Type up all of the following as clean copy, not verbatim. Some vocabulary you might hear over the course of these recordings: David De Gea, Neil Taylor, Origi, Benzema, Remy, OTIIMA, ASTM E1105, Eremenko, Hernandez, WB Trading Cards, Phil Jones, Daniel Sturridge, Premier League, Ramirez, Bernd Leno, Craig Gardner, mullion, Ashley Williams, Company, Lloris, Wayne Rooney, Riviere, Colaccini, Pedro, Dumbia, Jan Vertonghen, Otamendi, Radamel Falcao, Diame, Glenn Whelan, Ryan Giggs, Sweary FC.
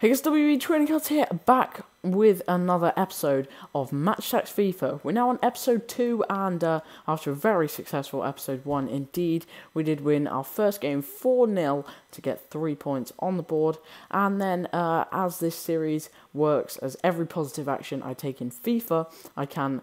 Hey guys, WB Trading Cards here, back with another episode of Match Attax FIFA. We're now on episode 2, and after a very successful episode 1 indeed, we did win our first game 4-0 to get 3 points on the board. And then as this series works, as every positive action I take in FIFA, I can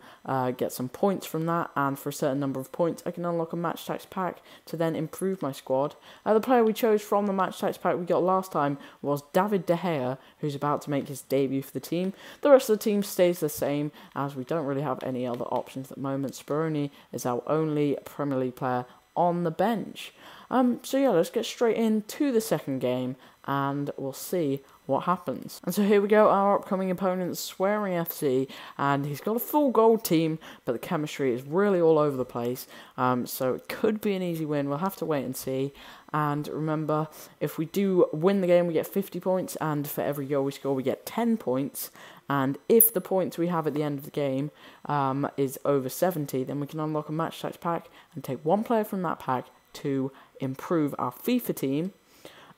get some points from that, and for a certain number of points I can unlock a Match Attax pack to then improve my squad. The player we chose from the Match Attax pack we got last time was David De Gea, who's about to make his debut for the team. The rest of the team stays the same, as we don't really have any other options at the moment. Speroni is our only Premier League player on the bench. So yeah, let's get straight into the second game, and we'll see what happens. And so here we go, our upcoming opponent, Sweary FC, and he's got a full gold team, but the chemistry is really all over the place, so it could be an easy win. We'll have to wait and see. And remember, if we do win the game, we get 50 points, and for every goal we score, we get 10 points, and if the points we have at the end of the game is over 70, then we can unlock a Match Attax pack and take one player from that pack to improve our FIFA team.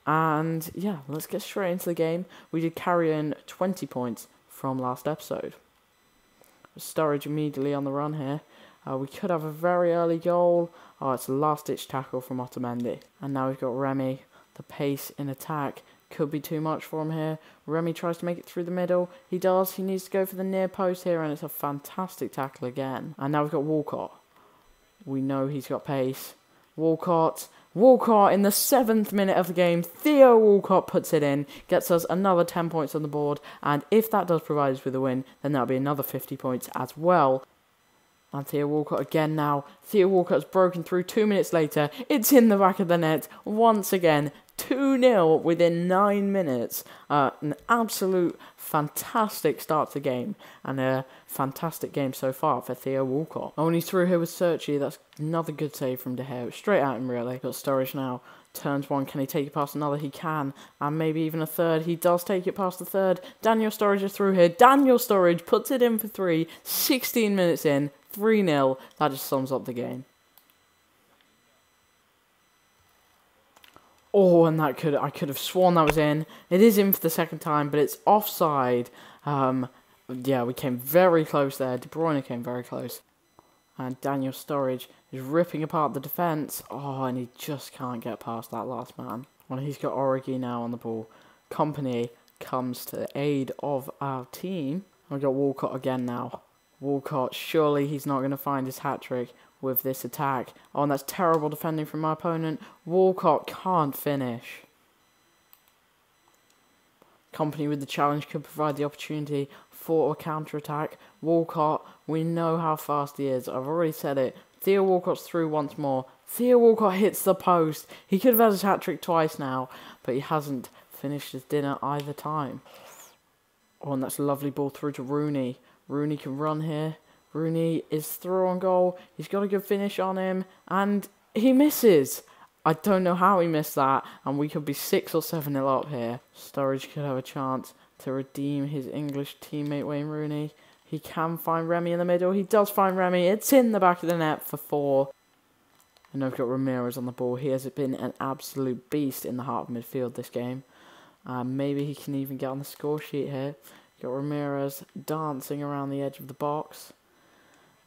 And yeah, let's get straight into the game. We did carry in 20 points from last episode. Sturridge immediately on the run here. We could have a very early goal. Oh, it's a last-ditch tackle from Otamendi. And now we've got Remy. The pace in attack could be too much for him here. Remy tries to make it through the middle. He does. He needs to go for the near post here, and it's a fantastic tackle again. And now we've got Walcott. We know he's got pace. Walcott in the 7th minute of the game, Theo Walcott puts it in, gets us another 10 points on the board, and if that does provide us with a win, then that'll be another 50 points as well. And Theo Walcott again now. Theo Walcott's broken through 2 minutes later. It's in the back of the net once again. 2-0 within 9 minutes. An absolute fantastic start to the game, and a fantastic game so far for Theo Walcott. Only through here with Searchy. That's another good save from De Gea. Straight at him, really. Got Sturridge now. Turns one. Can he take it past another? He can. And maybe even a third. He does take it past the third. Daniel Sturridge is through here. Daniel Sturridge puts it in for 3. 16 minutes in. 3-0. That just sums up the game. Oh, and that I could have sworn that was in. It is in for the second time, but it's offside. Yeah, we came very close there. De Bruyne came very close. And Daniel Sturridge is ripping apart the defence. Oh, and he just can't get past that last man. Well, he's got Origi now on the ball. Company comes to the aid of our team. We've got Walcott again now. Walcott, surely he's not going to find his hat-trick with this attack. Oh, and that's terrible defending from my opponent. Walcott can't finish. Company with the challenge could provide the opportunity for a counter-attack. Walcott, we know how fast he is. I've already said it. Theo Walcott's through once more. Theo Walcott hits the post. He could have had his hat-trick twice now, but he hasn't finished his dinner either time. Oh, and that's a lovely ball through to Rooney. Rooney can run here. Rooney is through on goal. He's got a good finish on him, and he misses. I don't know how he missed that, and we could be 6 or 7-0 up here. Sturridge could have a chance to redeem his English teammate Wayne Rooney. He can find Remy in the middle. He does find Remy. It's in the back of the net for 4. And I've got Ramirez on the ball. He has been an absolute beast in the heart of midfield this game. Maybe he can even get on the score sheet here. Got Ramirez dancing around the edge of the box.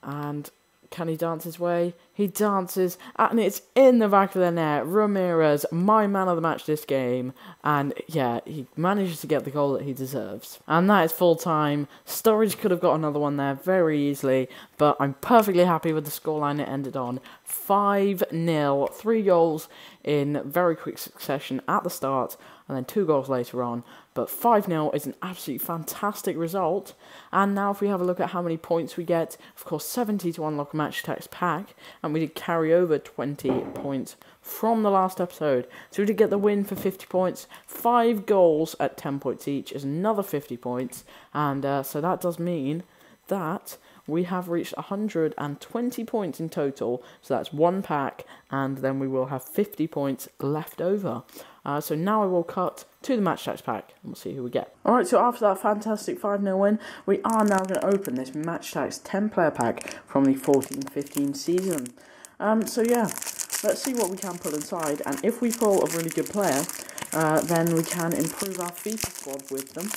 And can he dance his way? He dances, and it's in the back of the net. Ramirez, my man of the match this game. And yeah, he manages to get the goal that he deserves. And that is full time. Sturridge could have got another one there very easily, but I'm perfectly happy with the scoreline it ended on. 5-0, 3 goals in very quick succession at the start, and then 2 goals later on. But 5-0 is an absolutely fantastic result. And now if we have a look at how many points we get, of course 70 to unlock a Match Attax pack. And we did carry over 20 points from the last episode. So we did get the win for 50 points. 5 goals at 10 points each is another 50 points. And so that does mean that we have reached 120 points in total, so that's 1 pack, and then we will have 50 points left over. So now I will cut to the Match Attax pack, and we'll see who we get. Alright, so after that fantastic 5-0 win, we are now going to open this Match Attax 10-player pack from the 14-15 season. So yeah, let's see what we can pull inside, and if we pull a really good player, then we can improve our FIFA squad with them.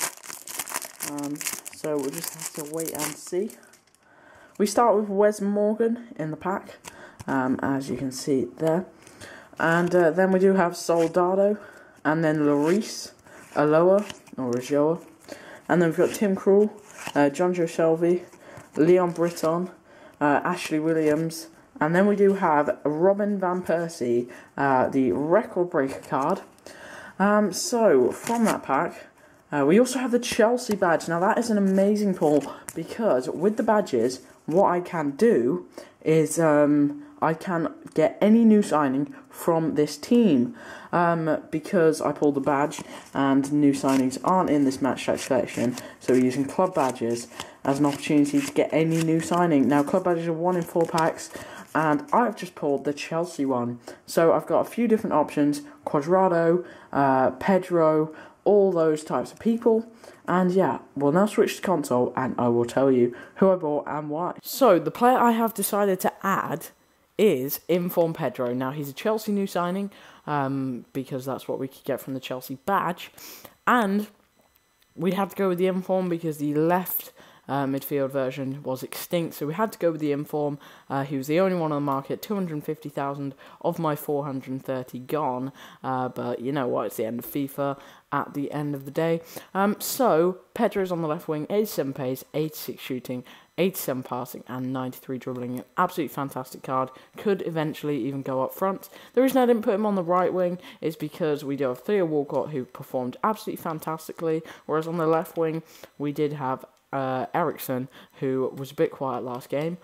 So we'll just have to wait and see. We start with Wes Morgan in the pack, as you can see there. And then we do have Soldado, and then Lloris, Aloha, or Rajoa. And then we've got Tim Krul, Jonjo Shelvey, Leon Britton, Ashley Williams. And then we do have Robin Van Persie, the record breaker card. So, from that pack, we also have the Chelsea badge. Now, that is an amazing pull, because with the badges, what I can do is I can get any new signing from this team, because I pulled the badge and new signings aren't in this Match Attax collection, so we're using club badges as an opportunity to get any new signing. Now, club badges are 1 in 4 packs, and I've just pulled the Chelsea one, so I've got a few different options: Quadrado, Pedro, all those types of people. And yeah, we'll now switch to console, and I will tell you who I bought and why. So, the player I have decided to add is Inform Pedro. Now, he's a Chelsea new signing, because that's what we could get from the Chelsea badge. And we had to go with the Inform because the left midfield version was extinct, so we had to go with the Inform. He was the only one on the market, 250,000 of my 430 gone, but you know what, it's the end of FIFA at the end of the day. So, Pedro's on the left wing, 87 pace, 86 shooting, 87 passing and 93 dribbling. An absolutely fantastic card. Could eventually even go up front. The reason I didn't put him on the right wing is because we do have Theo Walcott, who performed absolutely fantastically, whereas on the left wing we did have Ericsson, who was a bit quiet last game.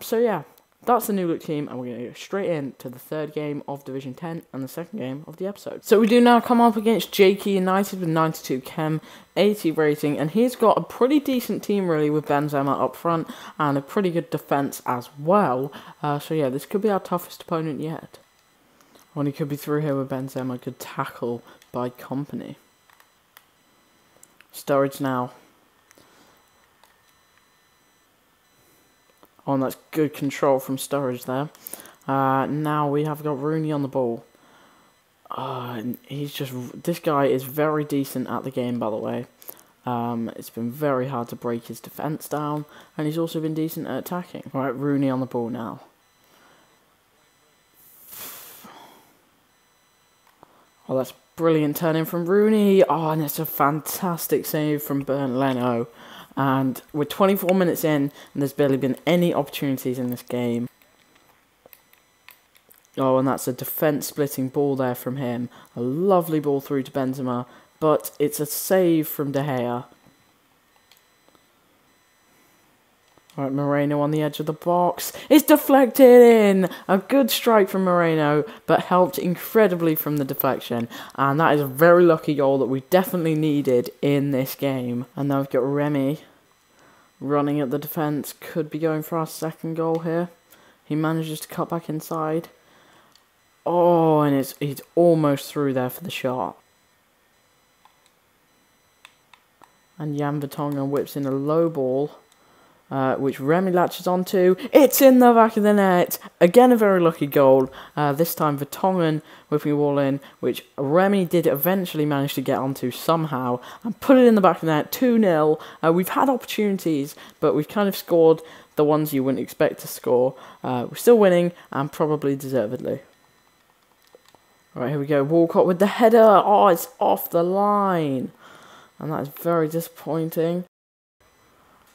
So yeah, that's the new look team, and we're going to go straight into the third game of Division 10 and the second game of the episode. So we do now come up against Jakey United with 92 chem, 80 rating, and he's got a pretty decent team really, with Benzema up front and a pretty good defence as well. So yeah, this could be our toughest opponent yet. Well, he could be through here with Benzema, good tackle by Company. Sturridge now. Oh, and that's good control from Sturridge there. Now we have got Rooney on the ball. And he's just... This guy is very decent at the game, by the way. It's been very hard to break his defence down. And he's also been decent at attacking. Right, Rooney on the ball now. Oh, that's brilliant turn in from Rooney. Oh, and it's a fantastic save from Bernd Leno. And we're 24 minutes in, and there's barely been any opportunities in this game. Oh, and that's a defence-splitting ball there from him. A lovely ball through to Benzema, but it's a save from De Gea. Alright, Moreno on the edge of the box. It's deflected in! A good strike from Moreno, but helped incredibly from the deflection. And that is a very lucky goal that we definitely needed in this game. And now we've got Remy running at the defence. Could be going for our second goal here. He manages to cut back inside. Oh, and he's almost through there for the shot. And Jan Vertonghen whips in a low ball, which Remy latches onto. It's in the back of the net. Again, a very lucky goal. This time Vertonghen whipping a ball in, which Remy did eventually manage to get onto somehow and put it in the back of the net. 2-0. We've had opportunities, but we've kind of scored the ones you wouldn't expect to score. We're still winning, and probably deservedly. All right, here we go. Walcott with the header. Oh, it's off the line, and that is very disappointing.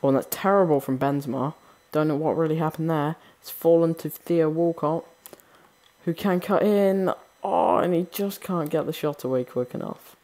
Oh, and that's terrible from Benzema. Don't know what really happened there. It's fallen to Theo Walcott, who can cut in. Oh, and he just can't get the shot away quick enough.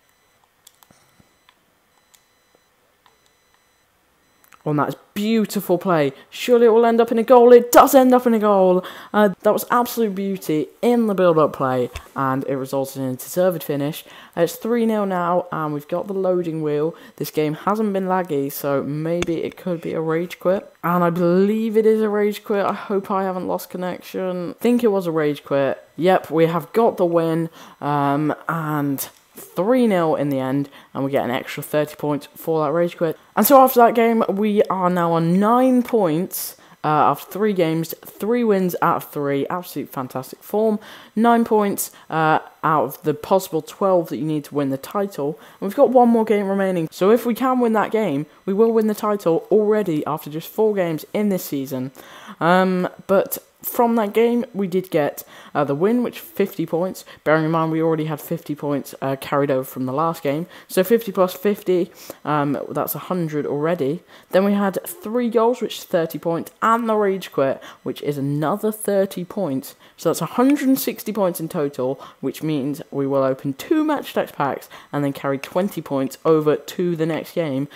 Oh, and that's beautiful play. Surely it will end up in a goal. It does end up in a goal. That was absolute beauty in the build-up play, and it resulted in a deserved finish. It's 3-0 now, and we've got the loading wheel. This game hasn't been laggy, so maybe it could be a rage quit. And I believe it is a rage quit. I hope I haven't lost connection. I think it was a rage quit. Yep, we have got the win, and 3-0 in the end, and we get an extra 30 points for that rage quit. And so after that game, we are now on 9 points After 3 games, 3 wins out of 3, absolute fantastic form. 9 points out of the possible 12 that you need to win the title. And we've got 1 more game remaining. So if we can win that game, we will win the title already after just 4 games in this season. But from that game, we did get the win, which 50 points. Bearing in mind, we already had 50 points carried over from the last game. So 50 plus 50, that's 100 already. Then we had 3 goals, which is 30 points, and the rage quit, which is another 30 points. So that's 160 points in total, which means we will open 2 Match Attax packs and then carry 20 points over to the next game.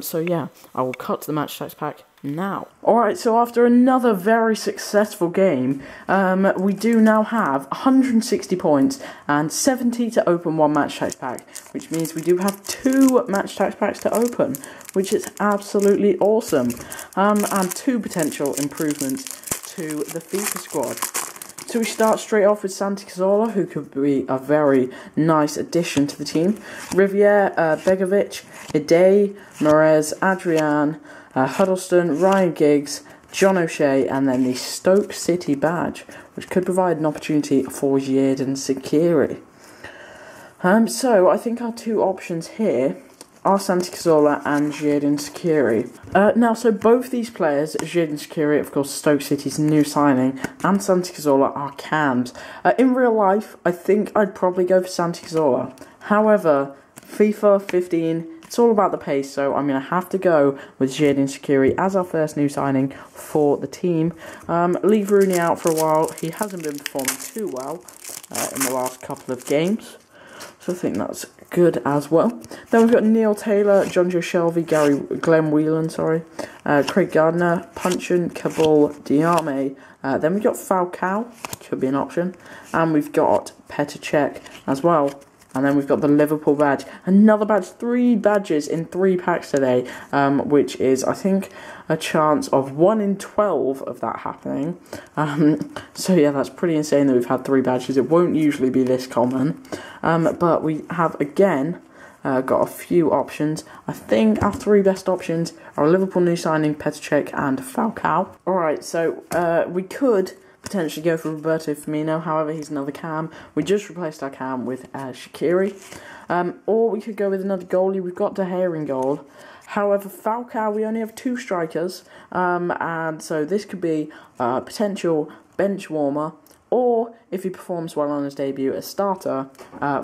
So yeah, I will cut the Match Attax pack now. Alright, so after another very successful game, we do now have 160 points and 70 to open 1 Match Attax pack, which means we do have 2 Match Attax packs to open, which is absolutely awesome, and 2 potential improvements to the FIFA squad. So we start straight off with Santi Cazorla, who could be a very nice addition to the team. Riviere, Begovic, Ide, Merez, Adrian, Huddleston, Ryan Giggs, John O'Shea, and then the Stoke City badge, which could provide an opportunity for Xherdan Shaqiri. So I think our 2 options here are Santi Cazorla and Jaden Shaqiri. Now, so both these players, Jaden Shaqiri, of course, Stoke City's new signing, and Santi Cazorla are cams. In real life, I think I'd probably go for Santi Cazorla. However, FIFA 15, it's all about the pace, so I'm going to have to go with Xherdan Shaqiri as our first new signing for the team. Leave Rooney out for a while. He hasn't been performing too well in the last couple of games. So I think that's good as well. Then we've got Neil Taylor, Jonjo Shelvey, Glenn Whelan, Craig Gardner, Punchin, Kabul, Diame. Then we've got Falcao, could be an option. And we've got Petr Cech as well. And then we've got the Liverpool badge. Another badge, 3 badges in 3 packs today, which is, I think, a chance of 1 in 12 of that happening. So yeah, that's pretty insane that we've had 3 badges. It won't usually be this common. But we have, again, got a few options. I think our 3 best options are Liverpool new signing, Petr Cech and Falcao. Alright, so we could potentially go for Roberto Firmino, however he's another cam. We just replaced our cam with Shaqiri. Or we could go with another goalie. We've got De Gea in goal. However, Falcao, we only have 2 strikers, and so this could be a potential bench warmer, or if he performs well on his debut, a starter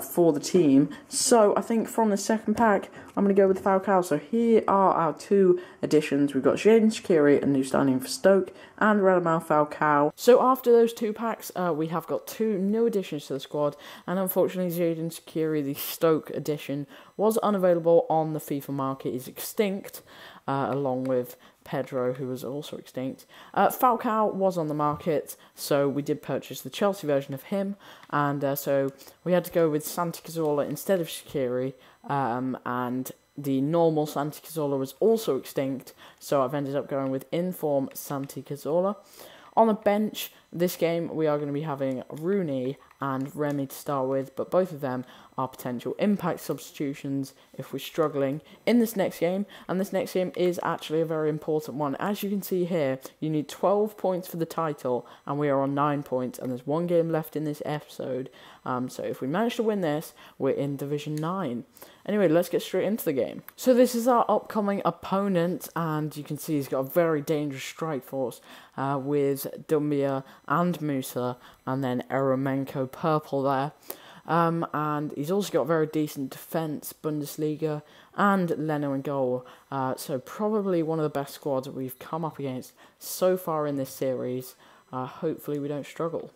for the team. So I think from the second pack, I'm going to go with Falcao. So here are our 2 additions. We've got Xherdan Shaqiri, a new signing for Stoke, and Radamel Falcao. So after those 2 packs, we have got 2 new additions to the squad, and unfortunately Xherdan Shaqiri, the Stoke edition, was unavailable on the FIFA market. Is extinct, along with Pedro, who was also extinct. Falcao was on the market, so we did purchase the Chelsea version of him, and so we had to go with Santi Cazorla instead of Shaqiri, and the normal Santi Cazorla was also extinct, so I've ended up going with in-form Santi Cazorla. On the bench this game, we are going to be having Rooney and Remy to start with, but both of them are potential impact substitutions if we're struggling in this next game, and this next game is actually a very important one. As you can see here, you need 12 points for the title, and we are on 9 points, and there's 1 game left in this episode, so if we manage to win this, we're in Division 9. Anyway, let's get straight into the game. So this is our upcoming opponent, and you can see he's got a very dangerous strike force with Dumbia and Musa, and then Eremenko purple there. And he's also got very decent defence, Bundesliga, and Leno in goal. So probably one of the best squads that we've come up against so far in this series. Hopefully we don't struggle.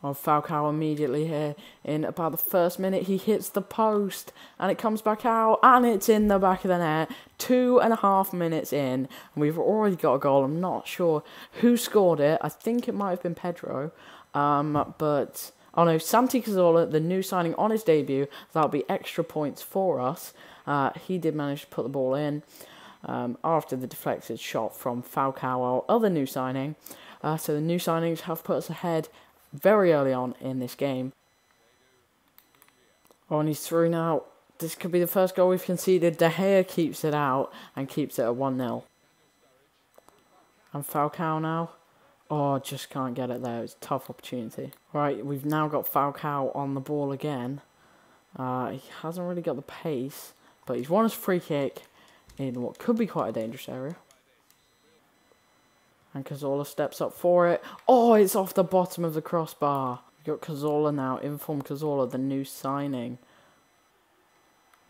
Oh, Falcao immediately here in about the first minute. He hits the post and it comes back out and it's in the back of the net. 2.5 minutes in and we've already got a goal. I'm not sure who scored it. I think it might have been Pedro. But, oh no, Santi Cazorla, the new signing on his debut. That'll be extra points for us. He did manage to put the ball in after the deflected shot from Falcao, our other new signing. So the new signings have put us ahead very early on in this game. Oh, and he's through now. This could be the first goal we've conceded. De Gea keeps it out and keeps it at 1-0. And Falcao now. Oh, just can't get it there. It's a tough opportunity. Right, we've now got Falcao on the ball again. He hasn't really got the pace, but he's won his free kick in what could be quite a dangerous area. And Cazorla steps up for it. Oh, it's off the bottom of the crossbar. We've got Cazorla now. Inform Cazorla, the new signing.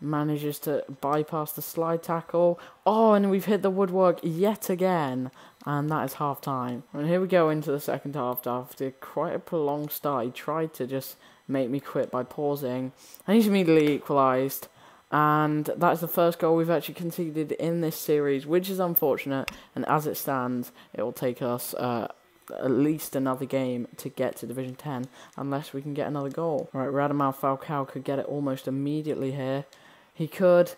Manages to bypass the slide tackle. Oh, and we've hit the woodwork yet again. And that is half time. And here we go into the second half after quite a prolonged start. He tried to just make me quit by pausing. And he's immediately equalised. And that is the first goal we've actually conceded in this series, which is unfortunate. And as it stands, it will take us at least another game to get to Division 10, unless we can get another goal. Right, Radamel Falcao could get it almost immediately here. He could.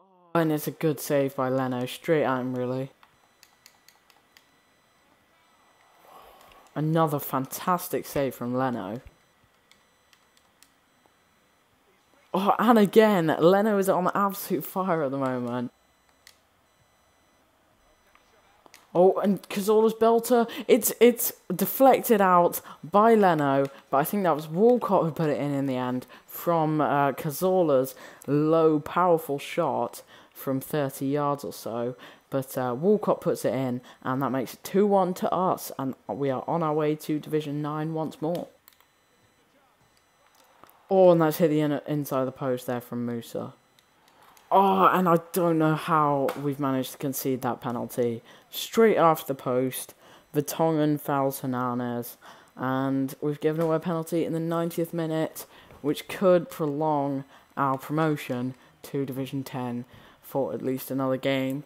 Oh, and it's a good save by Leno. Straight at him, really. Another fantastic save from Leno. Oh, and again, Leno is on absolute fire at the moment. Oh, and Cazorla's belter, it's deflected out by Leno, but I think that was Walcott who put it in the end from Cazorla's low, powerful shot from 30 yards or so. But Walcott puts it in, and that makes it 2-1 to us, and we are on our way to Division 9 once more. Oh, and that's hit the inside of the post there from Musa. Oh, and I don't know how we've managed to concede that penalty. Straight after the post, Vertonghen fouls Hernandez. And we've given away a penalty in the 90th minute, which could prolong our promotion to Division 10 for at least another game.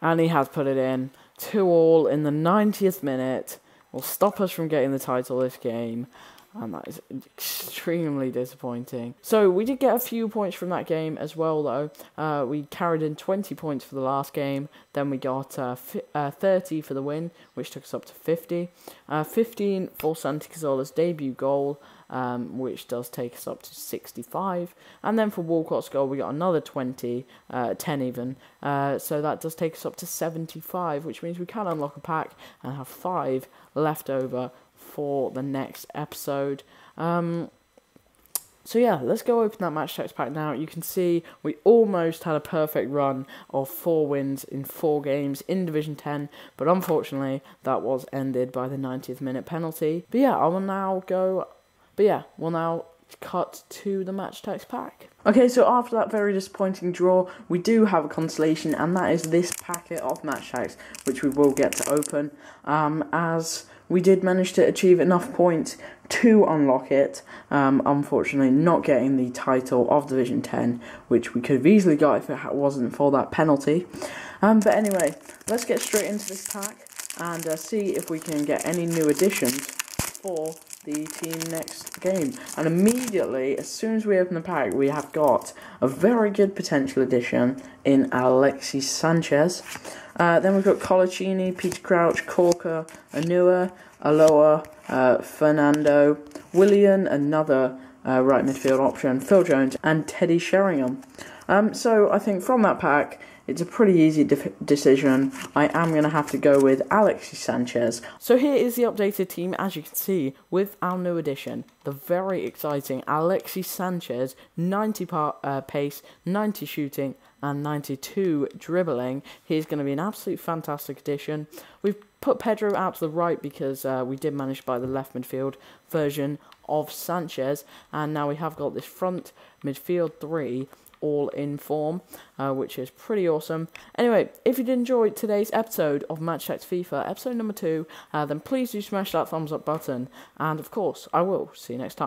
And he has put it in. 2-2 in the 90th minute. Will stop us from getting the title this game. And that is extremely disappointing. So we did get a few points from that game as well, though. We carried in 20 points for the last game. Then we got 30 for the win, which took us up to 50. 15 for Santi Cazorla's debut goal, which does take us up to 65. And then for Walcott's goal, we got another 20, 10 even. So that does take us up to 75, which means we can unlock a pack and have 5 left over for the next episode. So yeah, let's go open that Match Attax pack now. You can see we almost had a perfect run of 4 wins in 4 games in Division 10, but unfortunately that was ended by the 90th minute penalty. But yeah, we'll now cut to the Match Attax pack. Okay, so after that very disappointing draw, we do have a consolation, and that is this packet of Match Attax, which we will get to open, as we did manage to achieve enough points to unlock it, unfortunately not getting the title of Division 10, which we could have easily got if it wasn't for that penalty. But anyway, let's get straight into this pack and see if we can get any new additions for the team next game. And immediately, as soon as we open the pack, we have got a very good potential addition in Alexis Sanchez. Then we've got Colaccini, Peter Crouch, Corker, Anua, Aloha, Fernando, Willian, another right midfield option, Phil Jones, and Teddy Sheringham. So I think from that pack, it's a pretty easy decision. I am going to have to go with Alexis Sanchez. So here is the updated team, as you can see, with our new addition, the very exciting Alexis Sanchez, 90 pace, 90 shooting, and 92 dribbling. He's going to be an absolute fantastic addition. We've put Pedro out to the right because we did manage to buy the left midfield version of Sanchez, and now we have got this front midfield 3 all in form, which is pretty awesome. Anyway, if you did enjoy today's episode of Match Attax FIFA, episode number 2, then please do smash that thumbs up button, and of course I will see you next time.